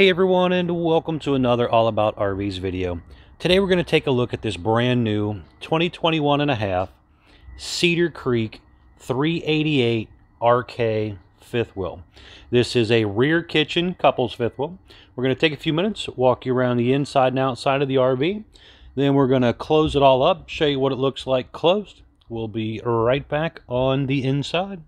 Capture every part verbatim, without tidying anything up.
Hey everyone, and welcome to another All About R Vs video. Today we're going to take a look at this brand new twenty twenty-one and a half Cedar Creek three eighty-eight R K fifth wheel. This is a rear kitchen couples fifth wheel. We're going to take a few minutes, walk you around the inside and outside of the R V. Then we're going to close it all up, show you what it looks like closed. We'll be right back on the inside.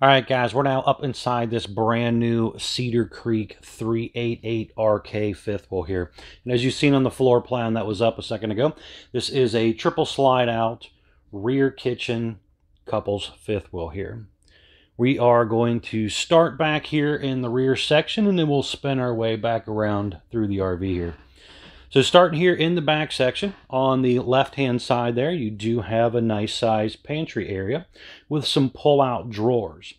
Alright guys, we're now up inside this brand new Cedar Creek three eighty-eight R K fifth wheel here. And as you've seen on the floor plan that was up a second ago, this is a triple slide out rear kitchen couples fifth wheel here. We are going to start back here in the rear section and then we'll spin our way back around through the R V here. So starting here in the back section, on the left-hand side there, you do have a nice-sized pantry area with some pull-out drawers.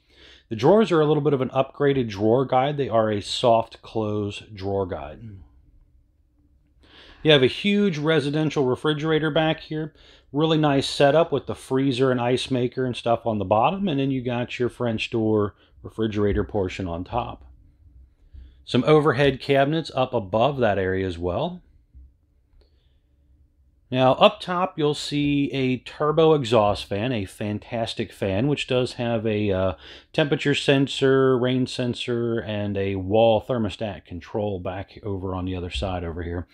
The drawers are a little bit of an upgraded drawer guide. They are a soft-close drawer guide. You have a huge residential refrigerator back here. Really nice setup with the freezer and ice maker and stuff on the bottom, and then you got your French door refrigerator portion on top. Some overhead cabinets up above that area as well. Now up top you'll see a turbo exhaust fan, a fantastic fan, which does have a uh, temperature sensor, rain sensor, and a wall thermostat control back over on the other side over here.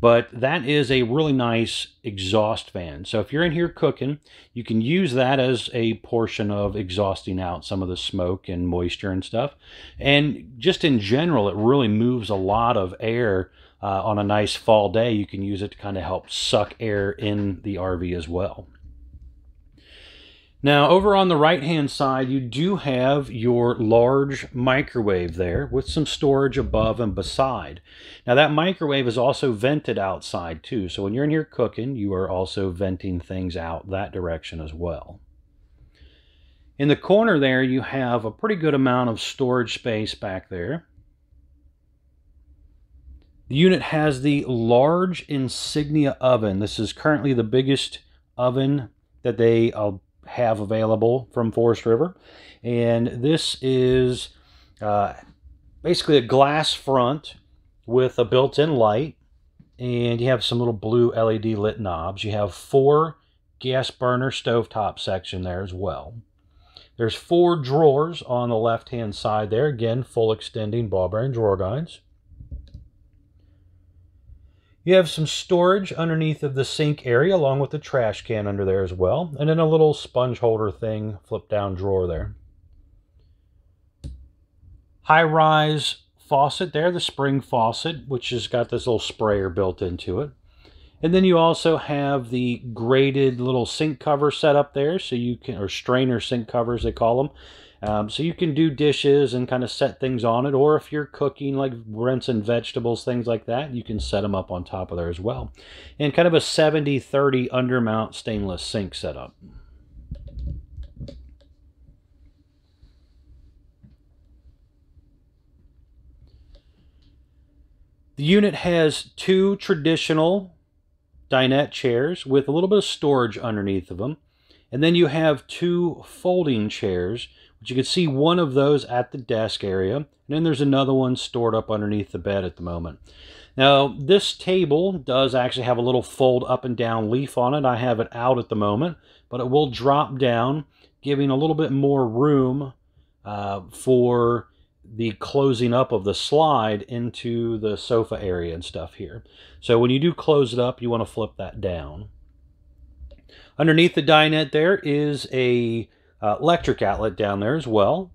But that is a really nice exhaust fan. So if you're in here cooking, you can use that as a portion of exhausting out some of the smoke and moisture and stuff. And just in general, it really moves a lot of air. Uh, on a nice fall day, you can use it to kind of help suck air in the R V as well. Now, over on the right-hand side, you do have your large microwave there with some storage above and beside. Now, that microwave is also vented outside, too. So when you're in here cooking, you are also venting things out that direction as well. In the corner there, you have a pretty good amount of storage space back there. The unit has the large Insignia oven. This is currently the biggest oven that they uh, have available from Forest River. And this is uh, basically a glass front with a built-in light. And you have some little blue L E D lit knobs. You have four gas burner stovetop section there as well. There's four drawers on the left-hand side there. Again, full extending ball bearing drawer guides. You have some storage underneath of the sink area along with the trash can under there as well. And then a little sponge holder thing, flip down drawer there. High-rise faucet there, the spring faucet, which has got this little sprayer built into it. And then you also have the grated little sink cover set up there, so you can, or strainer sink covers they call them. Um, so you can do dishes and kind of set things on it, or if you're cooking like rinsing vegetables, things like that, you can set them up on top of there as well. And kind of a seventy thirty undermount stainless sink setup. The unit has two traditional dinette chairs with a little bit of storage underneath of them. And then you have two folding chairs, which you can see one of those at the desk area. And then there's another one stored up underneath the bed at the moment. Now, this table does actually have a little fold up and down leaf on it. I have it out at the moment, but it will drop down, giving a little bit more room uh, for the closing up of the slide into the sofa area and stuff here. So when you do close it up, you want to flip that down. Underneath the dinette there is a uh, electric outlet down there as well.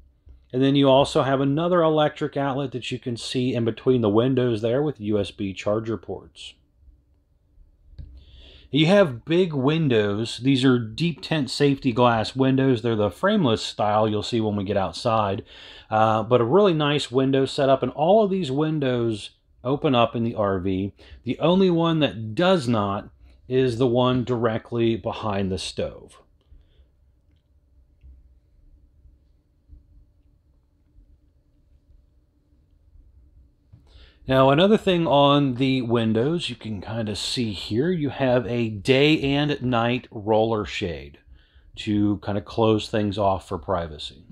And then you also have another electric outlet that you can see in between the windows there with U S B charger ports. You have big windows. These are deep tent safety glass windows. They're the frameless style you'll see when we get outside. Uh, but a really nice window setup. And all of these windows open up in the R V. The only one that does not is the one directly behind the stove. Now, another thing on the windows, you can kind of see here, you have a day and night roller shade to kind of close things off for privacy.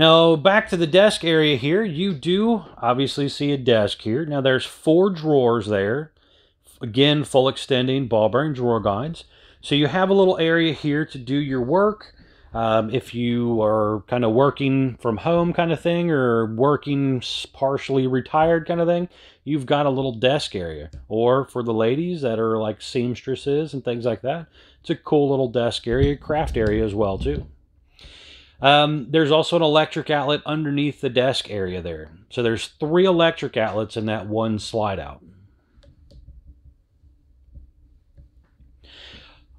Now, back to the desk area here, you do obviously see a desk here. Now, there's four drawers there. Again, full extending ball bearing drawer guides. So you have a little area here to do your work. Um, if you are kind of working from home kind of thing, or working partially retired kind of thing, you've got a little desk area. Or for the ladies that are like seamstresses and things like that, it's a cool little desk area, craft area as well too. Um, there's also an electric outlet underneath the desk area there. So there's three electric outlets in that one slide out.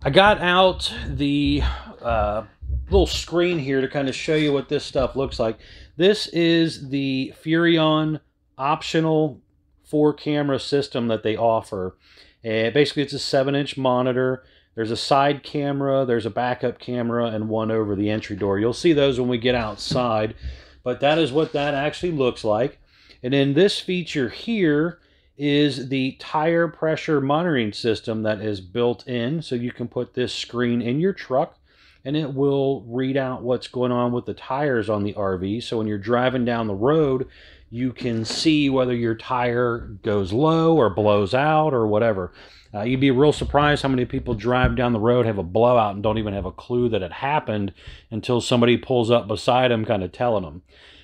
I got out the uh, little screen here to kind of show you what this stuff looks like. This is the Furion optional four camera system that they offer. And basically it's a seven inch monitor. There's a side camera, there's a backup camera, and one over the entry door. You'll see those when we get outside, but that is what that actually looks like. And then this feature here is the tire pressure monitoring system that is built in. So you can put this screen in your truck and it will read out what's going on with the tires on the R V. So when you're driving down the road, you can see whether your tire goes low or blows out or whatever. Uh, you'd be real surprised how many people drive down the road, have a blowout, and don't even have a clue that it happened until somebody pulls up beside them kind of telling them.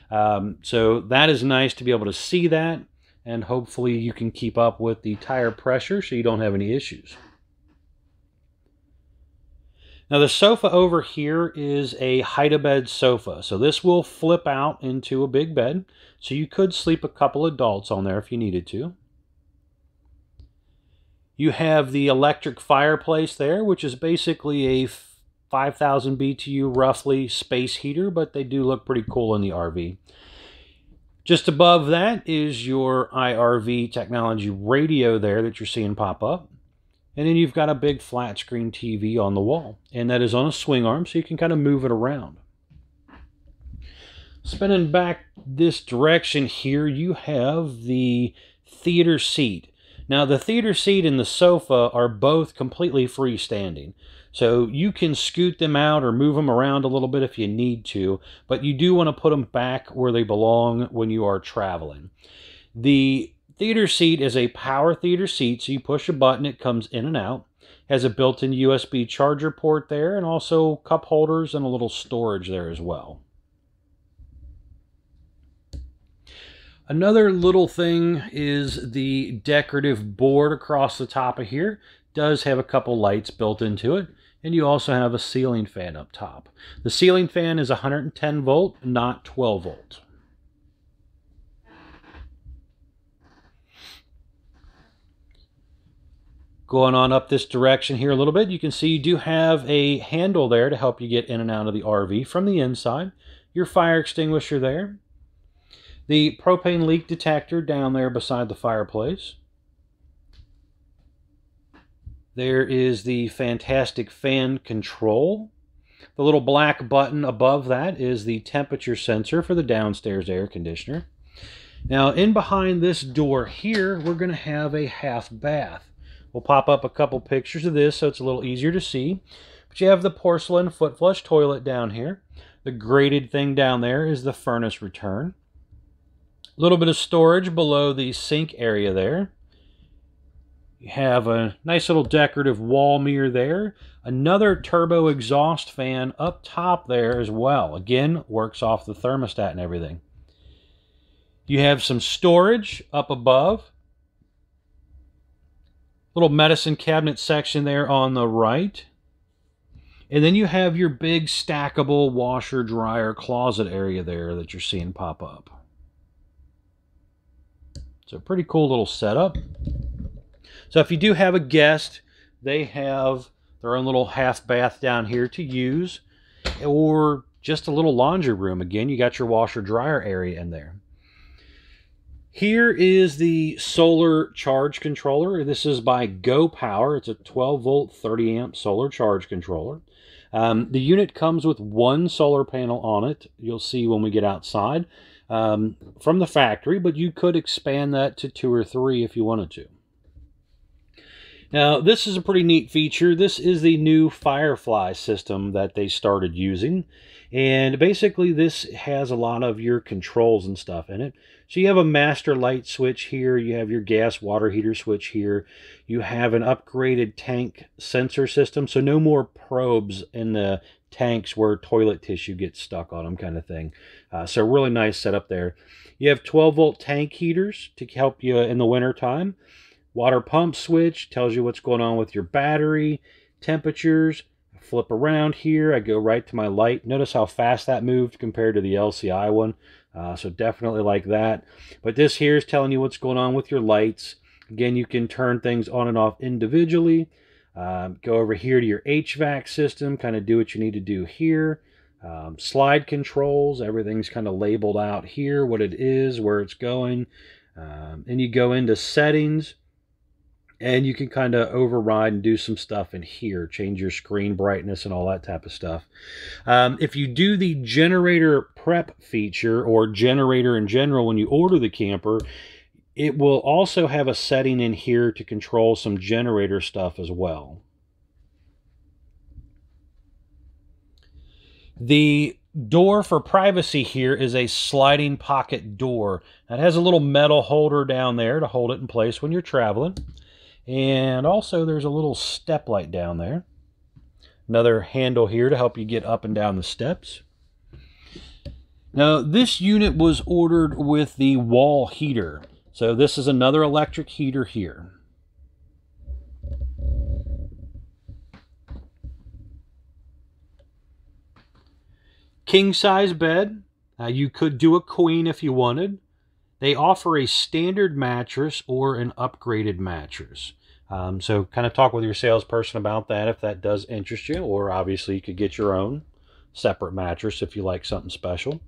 Um, so that is nice to be able to see that. And hopefully you can keep up with the tire pressure so you don't have any issues. Now the sofa over here is a hide-a-bed sofa. So this will flip out into a big bed. So you could sleep a couple adults on there if you needed to. You have the electric fireplace there, which is basically a five thousand B T U roughly space heater, but they do look pretty cool in the R V. Just above that is your I R V technology radio there that you're seeing pop up. And then you've got a big flat screen T V on the wall. And that is on a swing arm, so you can kind of move it around. Spinning back this direction here, you have the theater seat. Now, the theater seat and the sofa are both completely freestanding. So you can scoot them out or move them around a little bit if you need to, but you do want to put them back where they belong when you are traveling. The theater seat is a power theater seat, so you push a button, it comes in and out. It has a built-in U S B charger port there, and also cup holders and a little storage there as well. Another little thing is the decorative board across the top of here. It does have a couple lights built into it, and you also have a ceiling fan up top. The ceiling fan is one hundred ten volt, not twelve volt. Going on up this direction here a little bit, you can see you do have a handle there to help you get in and out of the R V from the inside. Your fire extinguisher there. The propane leak detector down there beside the fireplace. There is the fantastic fan control. The little black button above that is the temperature sensor for the downstairs air conditioner. Now, in behind this door here, we're going to have a half bath. We'll pop up a couple pictures of this so it's a little easier to see. But you have the porcelain foot flush toilet down here. The grated thing down there is the furnace return. A little bit of storage below the sink area there. You have a nice little decorative wall mirror there. Another turbo exhaust fan up top there as well. Again, works off the thermostat and everything. You have some storage up above. Little medicine cabinet section there on the right. And then you have your big stackable washer, dryer, closet area there that you're seeing pop up. So pretty cool little setup. So if you do have a guest, they have their own little half bath down here to use, or just a little laundry room. Again, you got your washer dryer area in there. Here is the solar charge controller. This is by Go Power. It's a twelve volt, thirty amp solar charge controller. Um, the unit comes with one solar panel on it. You'll see when we get outside. Um, from the factory, but you could expand that to two or three if you wanted to. Now, this is a pretty neat feature. This is the new Firefly system that they started using. And basically, this has a lot of your controls and stuff in it. So you have a master light switch here. You have your gas water heater switch here. You have an upgraded tank sensor system. So no more probes in the tanks where toilet tissue gets stuck on them kind of thing. Uh, so really nice setup there. You have twelve volt tank heaters to help you in the winter time. Water pump switch tells you what's going on with your battery, temperatures. I flip around here, I go right to my light. Notice how fast that moved compared to the L C I one. Uh, so definitely like that. But this here is telling you what's going on with your lights. Again, you can turn things on and off individually. Um, go over here to your H V A C system, kind of do what you need to do here. Um, slide controls, everything's kind of labeled out here, what it is, where it's going. Um, and you go into settings, and you can kind of override and do some stuff in here, change your screen brightness and all that type of stuff. Um, if you do the generator prep feature, or generator in general, when you order the camper, it will also have a setting in here to control some generator stuff as well. The door for privacy here is a sliding pocket door. It has a little metal holder down there to hold it in place when you're traveling. And also there's a little step light down there. Another handle here to help you get up and down the steps. Now, this unit was ordered with the wall heater. So this is another electric heater here. King size bed. Uh, you could do a queen if you wanted. They offer a standard mattress or an upgraded mattress. Um, so kind of talk with your salesperson about that if that does interest you, or obviously you could get your own separate mattress if you like something special.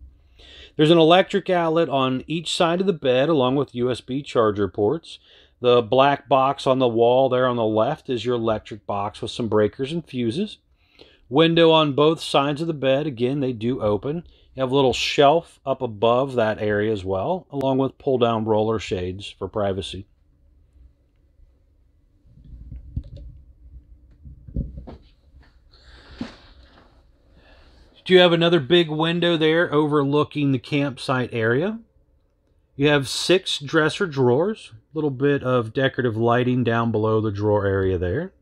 There's an electric outlet on each side of the bed along with U S B charger ports. The black box on the wall there on the left is your electric box with some breakers and fuses. Window on both sides of the bed. Again, they do open. You have a little shelf up above that area as well, along with pull-down roller shades for privacy. You have another big window there overlooking the campsite area. You have six dresser drawers, a little bit of decorative lighting down below the drawer area there.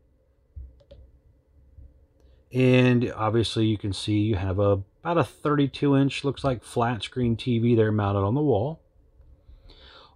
And obviously you can see you have a, about a thirty-two inch, looks like flat screen T V there mounted on the wall.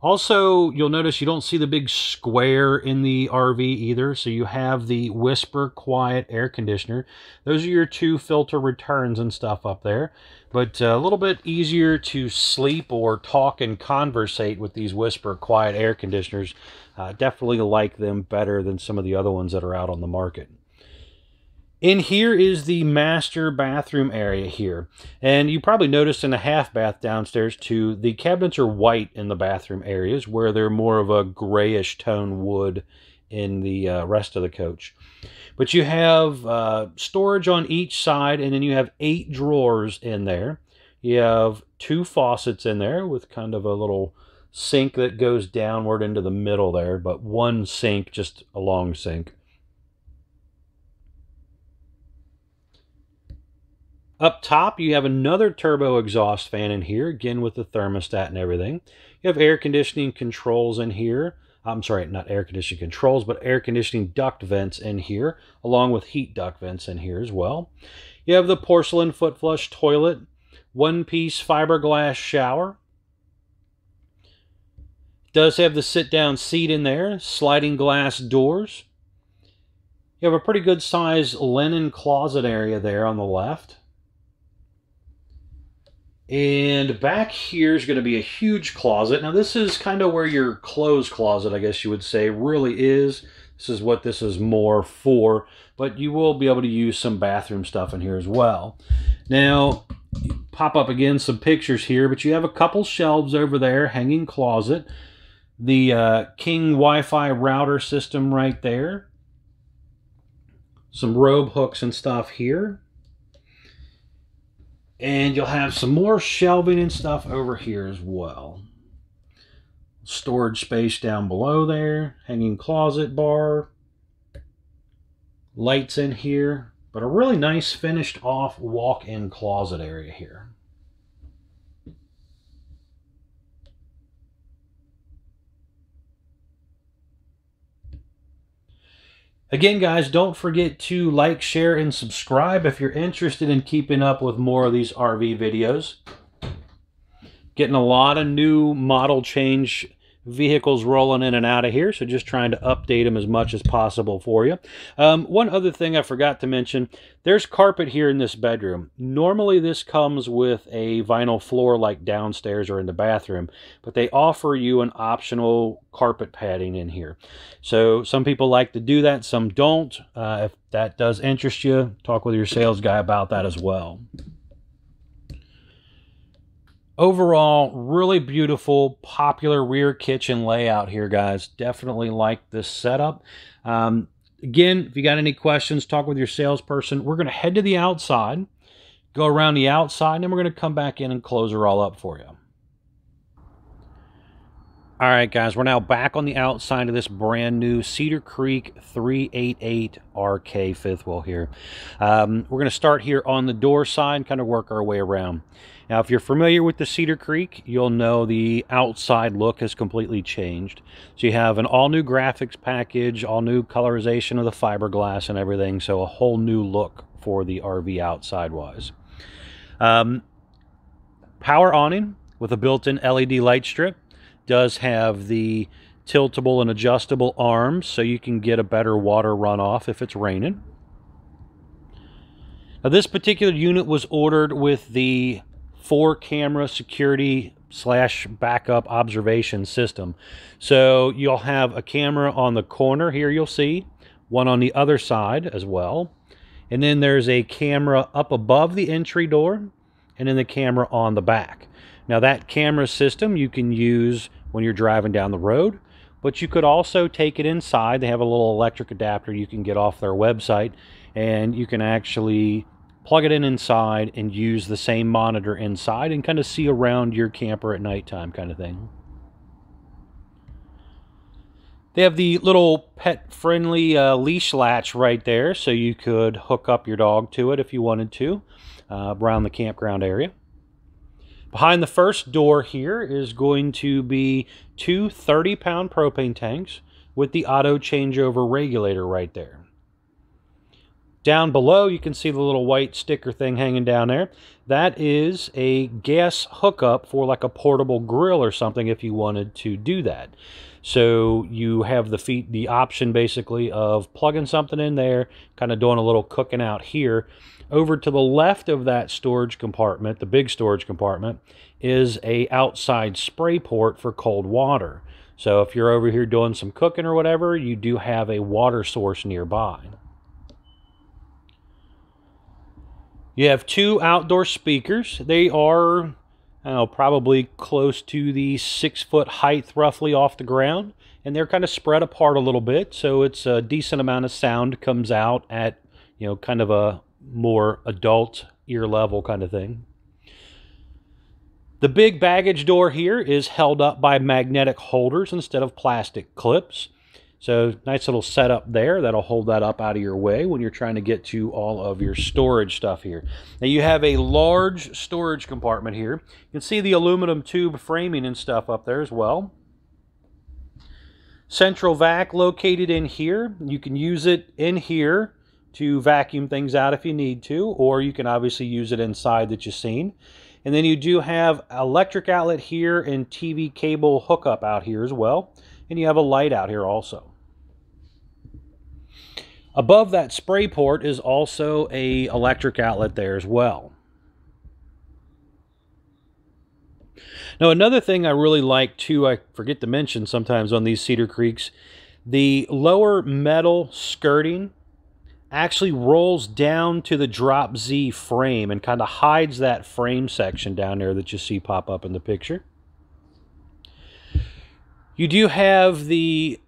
Also, you'll notice you don't see the big square in the R V either, so you have the Whisper Quiet air conditioner. Those are your two filter returns and stuff up there, but a little bit easier to sleep or talk and conversate with these Whisper Quiet air conditioners. Uh, definitely like them better than some of the other ones that are out on the market. In here is the master bathroom area here. And you probably noticed in the half bath downstairs too, the cabinets are white in the bathroom areas where they're more of a grayish tone wood in the uh, rest of the coach. But you have uh, storage on each side, and then you have eight drawers in there. You have two faucets in there with kind of a little sink that goes downward into the middle there, but one sink, just a long sink. Up top, you have another turbo exhaust fan in here, again with the thermostat and everything. You have air conditioning controls in here. I'm sorry, not air conditioning controls, but air conditioning duct vents in here, along with heat duct vents in here as well. You have the porcelain foot flush toilet, one-piece fiberglass shower. It does have the sit-down seat in there, sliding glass doors. You have a pretty good-sized linen closet area there on the left. And back here is going to be a huge closet. Now, this is kind of where your clothes closet, I guess you would say, really is. This is what this is more for. But you will be able to use some bathroom stuff in here as well. Now, pop up again some pictures here. But you have a couple shelves over there, hanging closet. The uh, King Wi-Fi router system right there. Some robe hooks and stuff here. And you'll have some more shelving and stuff over here as well. Storage space down below there. Hanging closet bar. lights in here, but a really nice finished off walk-in closet area here. Again, guys, don't forget to like, share, and subscribe if you're interested in keeping up with more of these R V videos. Getting a lot of new model change vehicles rolling in and out of here, so just trying to update them as much as possible for you. Um, one other thing I forgot to mention, there's carpet here in this bedroom. Normally this comes with a vinyl floor like downstairs or in the bathroom, but they offer you an optional carpet padding in here. So some people like to do that, some don't. Uh, if that does interest you, talk with your sales guy about that as well. Overall, really beautiful, popular rear kitchen layout here, guys. Definitely like this setup. Um, again, if you got any questions, talk with your salesperson. We're going to head to the outside, go around the outside, and then we're going to come back in and close her all up for you. All right, guys, we're now back on the outside of this brand new Cedar Creek three eighty-eight R K fifth wheel here. Um, we're going to start here on the door side and kind of work our way around. Now, if you're familiar with the Cedar Creek, you'll know the outside look has completely changed. So you have an all-new graphics package, all-new colorization of the fiberglass and everything, so a whole new look for the R V outside-wise. Um, power awning with a built-in L E D light strip. Does have the tiltable and adjustable arms, so you can get a better water runoff if it's raining. Now, this particular unit was ordered with the four camera security slash backup observation system. So you'll have a camera on the corner here, you'll see, one on the other side as well. And then there's a camera up above the entry door, and then the camera on the back. Now, that camera system you can use when you're driving down the road, but you could also take it inside. They have a little electric adapter you can get off their website, and you can actually plug it in inside and use the same monitor inside and kind of see around your camper at nighttime kind of thing. They have the little pet-friendly uh, leash latch right there, so you could hook up your dog to it if you wanted to uh, around the campground area. Behind the first door here is going to be two thirty-pound propane tanks with the auto changeover regulator right there. Down below, you can see the little white sticker thing hanging down there. That is a gas hookup for like a portable grill or something if you wanted to do that. So you have the feet, the option basically of plugging something in there, kind of doing a little cooking out here. Over to the left of that storage compartment, the big storage compartment, is a outside spray port for cold water. So if you're over here doing some cooking or whatever, you do have a water source nearby. You have two outdoor speakers. They are, I don't know, probably close to the six foot height roughly off the ground. And they're kind of spread apart a little bit. So it's a decent amount of sound comes out at, you know, kind of a more adult ear level kind of thing. The big baggage door here is held up by magnetic holders instead of plastic clips. So nice little setup there. That'll hold that up out of your way when you're trying to get to all of your storage stuff here. Now, you have a large storage compartment here. You can see the aluminum tube framing and stuff up there as well. Central vac located in here. You can use it in here to vacuum things out if you need to, or you can obviously use it inside that you've seen. And then you do have electric outlet here and T V cable hookup out here as well. And you have a light out here also. Above that spray port is also an electric outlet there as well. Now, another thing I really like too, I forget to mention sometimes on these Cedar Creeks, the lower metal skirting actually rolls down to the drop Z frame and kind of hides that frame section down there that you see pop up in the picture. You do have the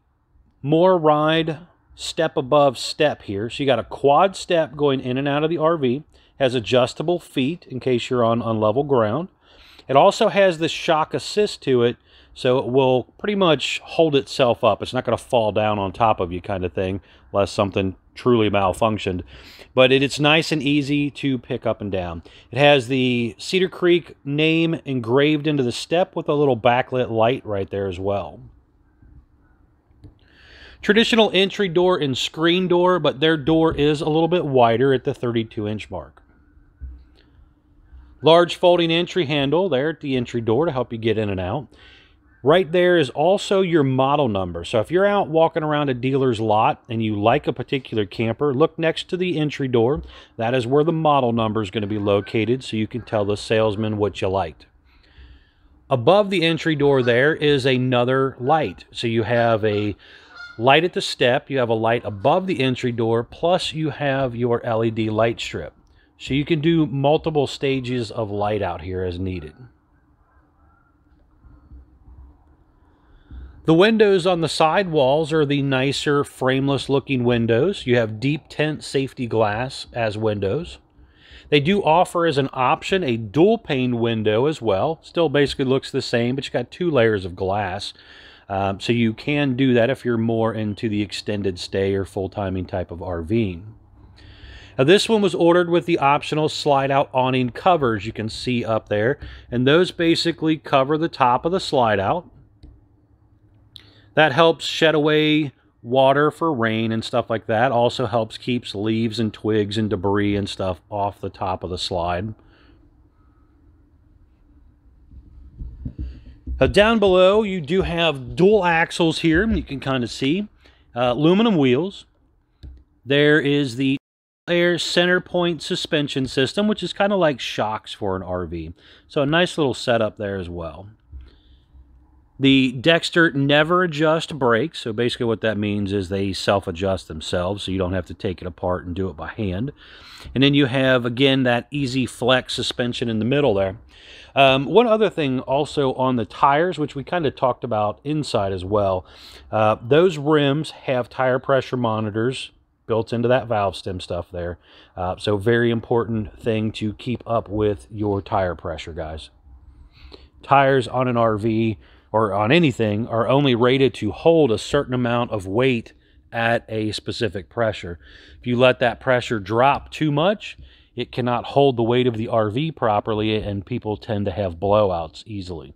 MORryde step above step here. So you got a quad step going in and out of the R V. Has adjustable feet in case you're on unlevel ground. It also has the shock assist to it, so it will pretty much hold itself up. It's not going to fall down on top of you kind of thing, unless something truly malfunctioned. But it, it's nice and easy to pick up and down. It has the Cedar Creek name engraved into the step with a little backlit light right there as well. Traditional entry door and screen door, but their door is a little bit wider at the thirty-two inch mark. Large folding entry handle there at the entry door to help you get in and out. Right there is also your model number. So if you're out walking around a dealer's lot and you like a particular camper, look next to the entry door. That is where the model number is going to be located, so you can tell the salesman what you liked. Above the entry door there is another light. So you have a light at the step, you have a light above the entry door, plus you have your L E D light strip. So you can do multiple stages of light out here as needed. The windows on the side walls are the nicer frameless looking windows. You have deep tint safety glass as windows. They do offer as an option a dual pane window as well. Still basically looks the same, but you got two layers of glass. Um, so you can do that if you're more into the extended stay or full-timing type of RVing. Now, this one was ordered with the optional slide-out awning covers you can see up there. And those basically cover the top of the slide-out. That helps shed away water for rain and stuff like that. Also helps keeps leaves and twigs and debris and stuff off the top of the slide. Now down below, you do have dual axles here. You can kind of see uh, aluminum wheels. There is the Trail Air center point suspension system, which is kind of like shocks for an R V. So a nice little setup there as well. The Dexter never adjust brakes, so basically what that means is they self-adjust themselves, so you don't have to take it apart and do it by hand. And then you have, again, that easy flex suspension in the middle there. Um, one other thing also on the tires, which we kind of talked about inside as well, uh, those rims have tire pressure monitors built into that valve stem stuff there. Uh, so very important thing to keep up with your tire pressure, guys. Tires on an R V or on anything are only rated to hold a certain amount of weight at a specific pressure. If you let that pressure drop too much, it cannot hold the weight of the R V properly, and people tend to have blowouts easily.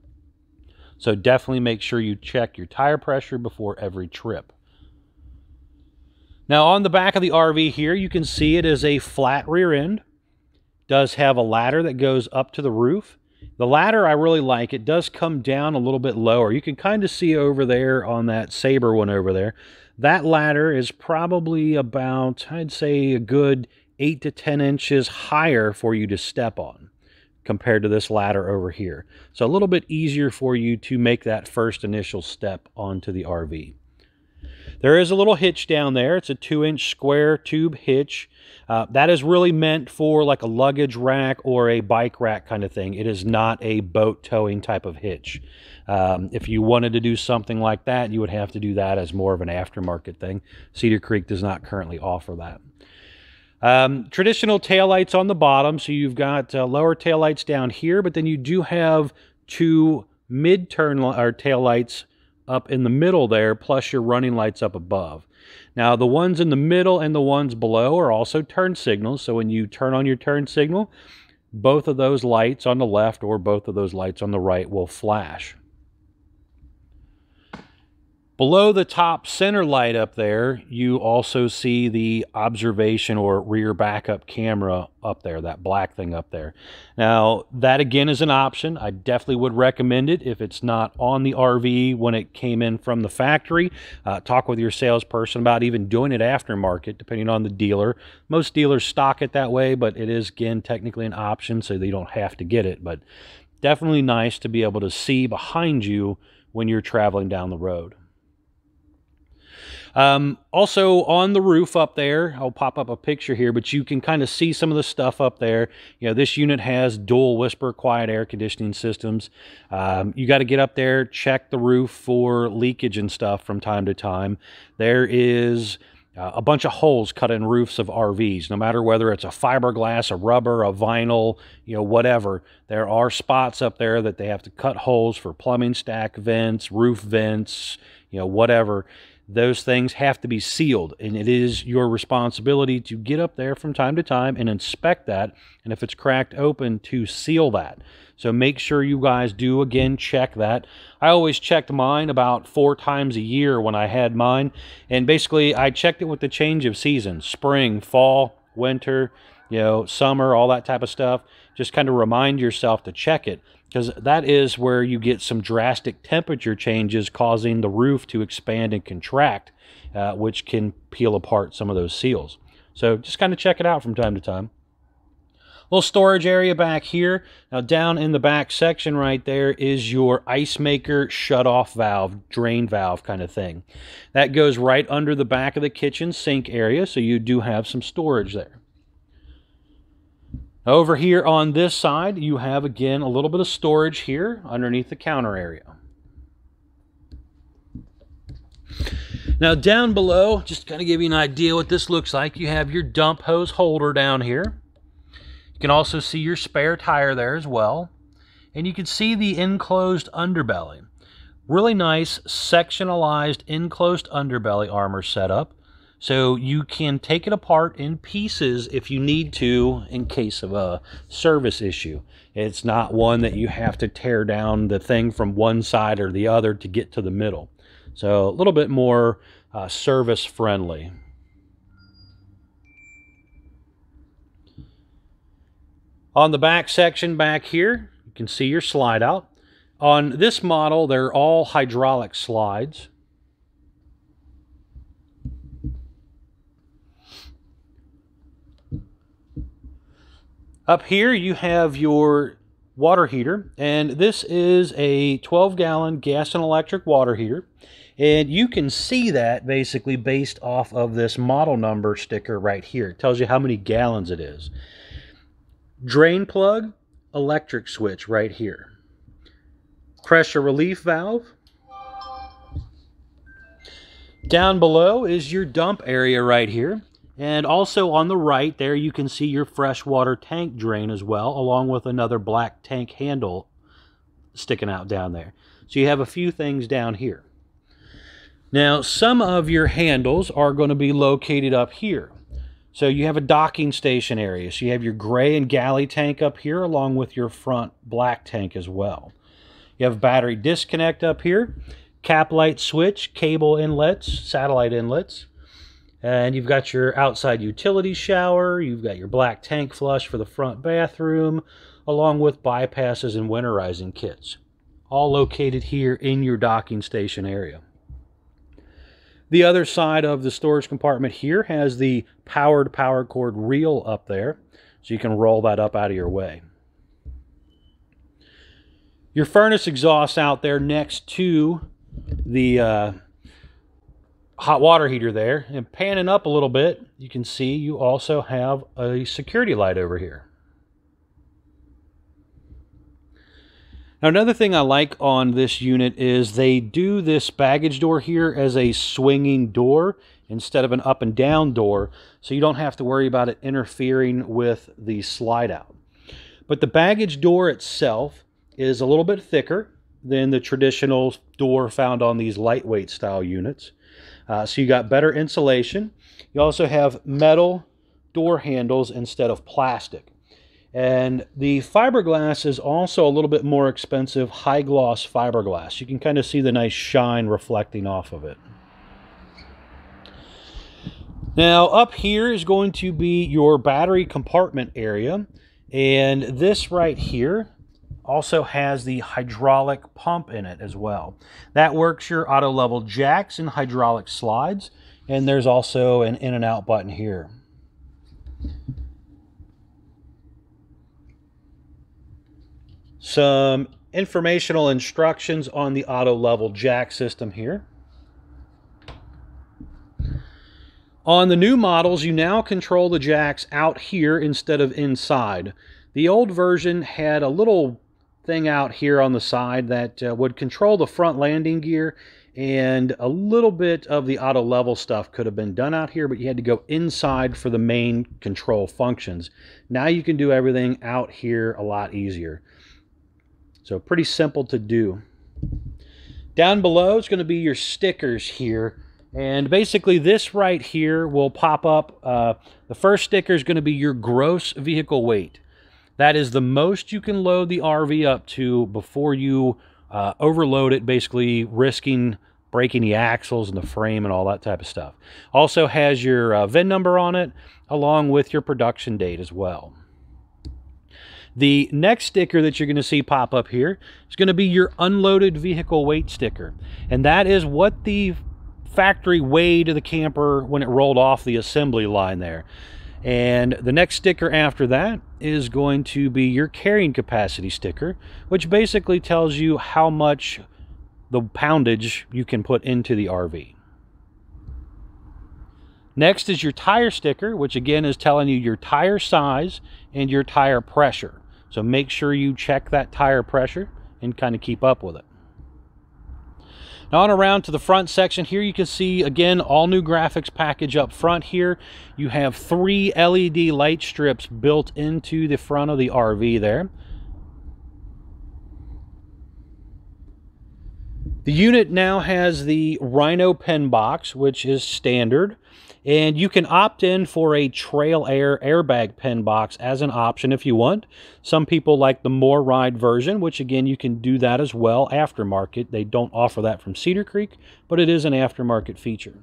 So definitely make sure you check your tire pressure before every trip. Now on the back of the R V here, you can see it is a flat rear end. It does have a ladder that goes up to the roof. The ladder, I really like. It does come down a little bit lower. You can kind of see over there on that Sabre one over there. That ladder is probably about, I'd say, a good eight to ten inches higher for you to step on compared to this ladder over here. So a little bit easier for you to make that first initial step onto the R V. There is a little hitch down there. It's a two inch square tube hitch. Uh, that is really meant for like a luggage rack or a bike rack kind of thing. It is not a boat towing type of hitch. Um, if you wanted to do something like that, you would have to do that as more of an aftermarket thing. Cedar Creek does not currently offer that. Um, traditional taillights on the bottom. So you've got uh, lower taillights down here, but then you do have two mid-turn or taillights up in the middle there, plus your running lights up above. Now the ones in the middle and the ones below are also turn signals, so when you turn on your turn signal, both of those lights on the left or both of those lights on the right will flash. Below the top center light up there, you also see the observation or rear backup camera up there, that black thing up there. Now, that again is an option. I definitely would recommend it if it's not on the R V when it came in from the factory. Uh, talk with your salesperson about even doing it aftermarket, depending on the dealer. Most dealers stock it that way, but it is, again, technically an option, so they don't have to get it. But definitely nice to be able to see behind you when you're traveling down the road. Um, also on the roof up there, I'll pop up a picture here, but you can kind of see some of the stuff up there. You know, this unit has dual whisper quiet air conditioning systems. Um, you got to get up there, check the roof for leakage and stuff from time to time. There is uh, a bunch of holes cut in roofs of R Vs, no matter whether it's a fiberglass, a rubber, a vinyl, you know, whatever. There are spots up there that they have to cut holes for plumbing stack vents, roof vents, you know, whatever. those things have to be sealed, and it is your responsibility to get up there from time to time and inspect that, and if it's cracked open, to seal that. So make sure you guys do, again, check that. I always checked mine about four times a year when I had mine, and basically I checked it with the change of seasons, spring, fall, winter, you know, summer, all that type of stuff. Just kind of remind yourself to check it, because that is where you get some drastic temperature changes causing the roof to expand and contract, uh, which can peel apart some of those seals. So just kind of check it out from time to time. Little storage area back here. Now down in the back section right there is your ice maker shutoff valve, drain valve kind of thing. That goes right under the back of the kitchen sink area, so you do have some storage there. Over here on this side, you have, again, a little bit of storage here underneath the counter area. Now down below, just to kind of give you an idea what this looks like, you have your dump hose holder down here. You can also see your spare tire there as well. And you can see the enclosed underbelly. Really nice sectionalized enclosed underbelly armor setup. So you can take it apart in pieces if you need to in case of a service issue. It's not one that you have to tear down the thing from one side or the other to get to the middle. So a little bit more uh, service friendly. On the back section back here, you can see your slide out. On this model, they're all hydraulic slides. Up here you have your water heater, and this is a twelve gallon gas and electric water heater, and you can see that basically based off of this model number sticker right here. It tells you how many gallons it is. Drain plug, electric switch right here. Pressure relief valve. Down below is your dump area right here. And also on the right there, you can see your freshwater tank drain as well, along with another black tank handle sticking out down there. So you have a few things down here. Now, some of your handles are going to be located up here. So you have a docking station area. So you have your gray and galley tank up here, along with your front black tank as well. You have battery disconnect up here, cap light switch, cable inlets, satellite inlets. And you've got your outside utility shower, you've got your black tank flush for the front bathroom, along with bypasses and winterizing kits, all located here in your docking station area. The other side of the storage compartment here has the powered power cord reel up there, so you can roll that up out of your way. Your furnace exhaust out there next to the uh, hot water heater there, and panning up a little bit, you can see you also have a security light over here. Now, another thing I like on this unit is they do this baggage door here as a swinging door instead of an up and down door, so you don't have to worry about it interfering with the slide out. But the baggage door itself is a little bit thicker than the traditional door found on these lightweight style units. Uh, so you got better insulation. You also have metal door handles instead of plastic. And the fiberglass is also a little bit more expensive, high gloss fiberglass. You can kind of see the nice shine reflecting off of it. Now up here is going to be your battery compartment area. And this right here also has the hydraulic pump in it as well. That works your auto level jacks and hydraulic slides, and there's also an in and out button here. Some informational instructions on the auto level jack system here. On the new models, you now control the jacks out here instead of inside. The old version had a little thing out here on the side that uh, would control the front landing gear, and a little bit of the auto level stuff could have been done out here, but you had to go inside for the main control functions. Now you can do everything out here a lot easier. So pretty simple to do. Down below is going to be your stickers here And basically this right here will pop up. Uh, the first sticker is going to be your gross vehicle weight. That is the most you can load the R V up to before you uh, overload it, basically risking breaking the axles and the frame and all that type of stuff. Also has your uh, V I N number on it, along with your production date as well. The next sticker that you're going to see pop up here is going to be your unloaded vehicle weight sticker. And that is what the factory weighed the camper when it rolled off the assembly line there. And the next sticker after that is going to be your carrying capacity sticker, which basically tells you how much the poundage you can put into the R V. Next is your tire sticker, which again is telling you your tire size and your tire pressure. So make sure you check that tire pressure and kind of keep up with it. Now on around to the front section here, you can see again all new graphics package up front here. You have three L E D light strips built into the front of the R V there. The unit now has the Rhino pen box, which is standard, and you can opt in for a Trail Air airbag pen box as an option if you want. Some people like the MORryde version, which again, you can do that as well aftermarket. They don't offer that from Cedar Creek, but it is an aftermarket feature.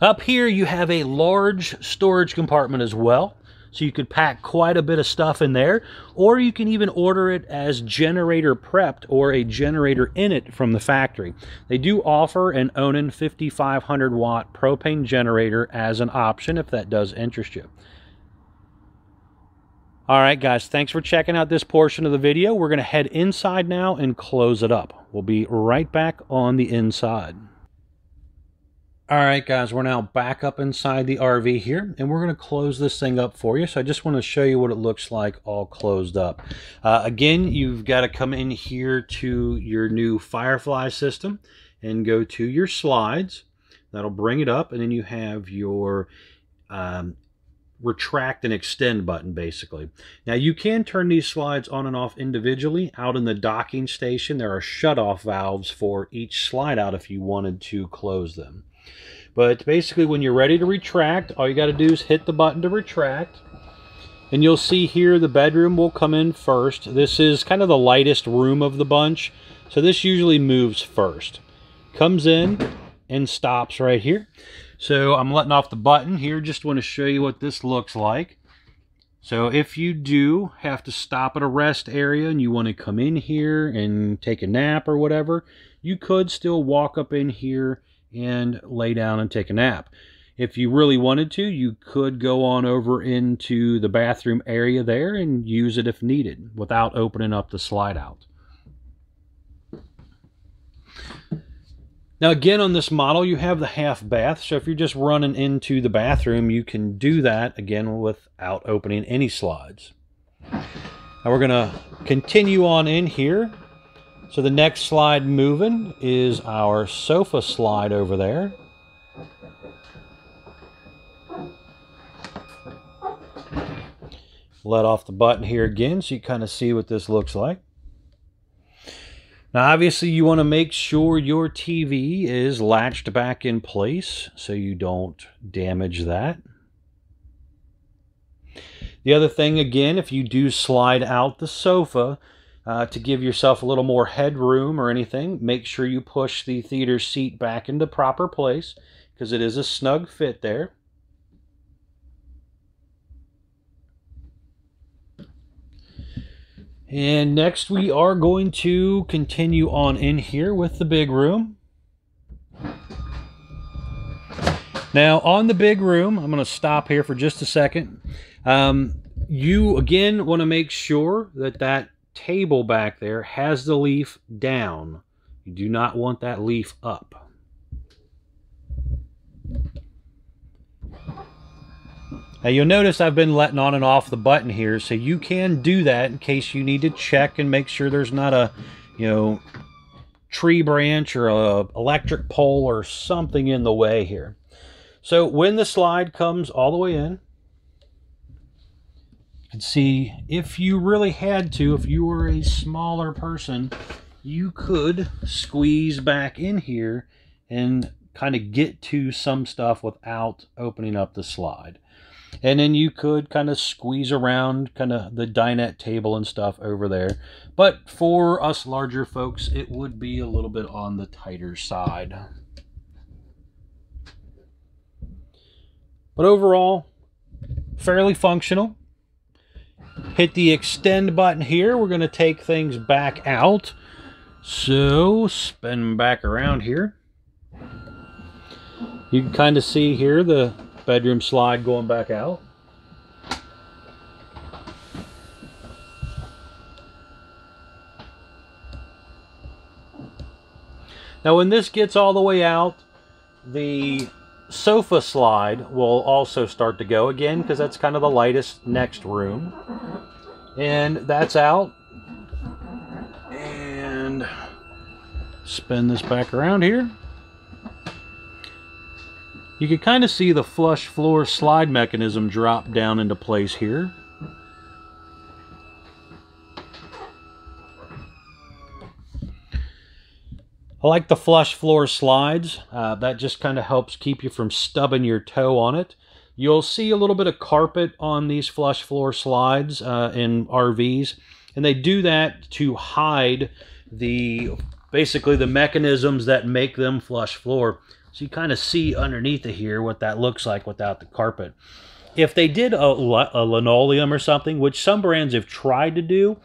Up here, you have a large storage compartment as well. So you could pack quite a bit of stuff in there, or you can even order it as generator prepped or a generator in it from the factory. They do offer an Onan fifty-five hundred watt propane generator as an option if that does interest you. All right, guys, thanks for checking out this portion of the video. We're going to head inside now and close it up. We'll be right back on the inside. All right, guys, we're now back up inside the R V here, and we're going to close this thing up for you. So I just want to show you what it looks like all closed up. Uh, again, you've got to come in here to your new Firefly system and go to your slides. That'll bring it up, and then you have your um, retract and extend button, basically. Now, you can turn these slides on and off individually. Out in the docking station, there are shut-off valves for each slide out if you wanted to close them. But basically, when you're ready to retract, all you got to do is hit the button to retract. And you'll see here the bedroom will come in first. This is kind of the lightest room of the bunch, so this usually moves first. Comes in and stops right here. So I'm letting off the button here. Just want to show you what this looks like. So if you do have to stop at a rest area and you want to come in here and take a nap or whatever, you could still walk up in here and lay down and take a nap. If you really wanted to, you could go on over into the bathroom area there and use it if needed without opening up the slide out. Now again, on this model, you have the half bath. So if you're just running into the bathroom, you can do that again without opening any slides. Now we're gonna continue on in here. So the next slide moving is our sofa slide over there. Let off the button here again so you kind of see what this looks like. Now obviously you want to make sure your T V is latched back in place so you don't damage that. The other thing again, if you do slide out the sofa, Uh, to give yourself a little more headroom or anything, make sure you push the theater seat back into proper place because it is a snug fit there. And next we are going to continue on in here with the big room. Now on the big room, I'm going to stop here for just a second. Um, you again want to make sure that that table back there has the leaf down. You do not want that leaf up. Now you'll notice I've been letting on and off the button here, so you can do that in case you need to check and make sure there's not a, you know, tree branch or a electric pole or something in the way here. So when the slide comes all the way in, see, if you really had to, if you were a smaller person, you could squeeze back in here and kind of get to some stuff without opening up the slide. And then you could kind of squeeze around kind of the dinette table and stuff over there. But for us larger folks, it would be a little bit on the tighter side. But overall, fairly functional. Hit the extend button here. We're going to take things back out. So spin back around here. You can kind of see here the bedroom slide going back out. Now when this gets all the way out, the sofa slide will also start to go again, because that's kind of the lightest next room. And that's out. And spin this back around here. You can kind of see the flush floor slide mechanism drop down into place here. I like the flush floor slides. Uh, that just kind of helps keep you from stubbing your toe on it. You'll see a little bit of carpet on these flush floor slides uh, in R Vs, and they do that to hide the basically the mechanisms that make them flush floor. So you kind of see underneath of here what that looks like without the carpet. If they did a, a linoleum or something, which some brands have tried to do,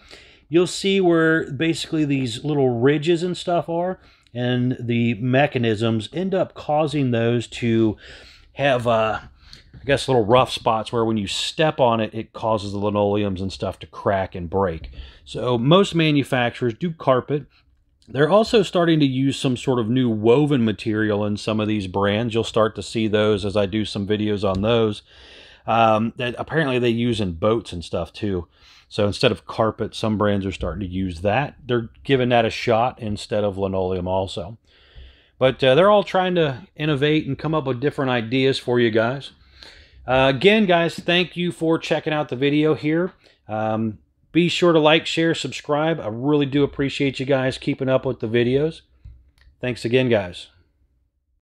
you'll see where basically these little ridges and stuff are. And the mechanisms end up causing those to have, uh, I guess, little rough spots where when you step on it, it causes the linoleums and stuff to crack and break. So most manufacturers do carpet. They're also starting to use some sort of new woven material in some of these brands. You'll start to see those as I do some videos on those. Um, that apparently they use in boats and stuff too. So instead of carpet, some brands are starting to use that. They're giving that a shot instead of linoleum also. But uh, they're all trying to innovate and come up with different ideas for you guys. Uh, again, guys, thank you for checking out the video here. Um, be sure to like, share, subscribe. I really do appreciate you guys keeping up with the videos. Thanks again, guys.